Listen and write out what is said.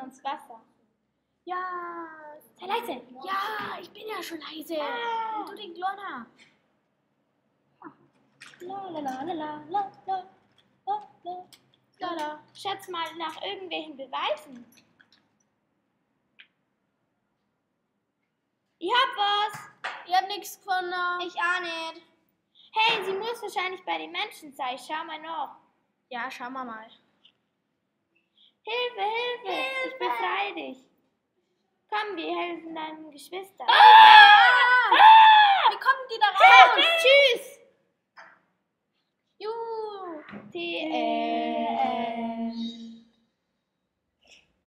fallen ins Wasser. Ja, sei leise. Ja, ich bin ja schon leise. Ah. Und du den Glonner. Glonner, schätz mal nach irgendwelchen Beweisen. Ich hab was. Ich hab nichts gefunden. Ich auch nicht. Hey, sie muss wahrscheinlich bei den Menschen sein. Schau mal noch. Ja, schauen wir mal. Hilfe, Hilfe, Hilfe. Ich befreie dich. Komm, wir helfen deinen Geschwistern. Ah! Ah! Wie kommen die da raus? Tschüss.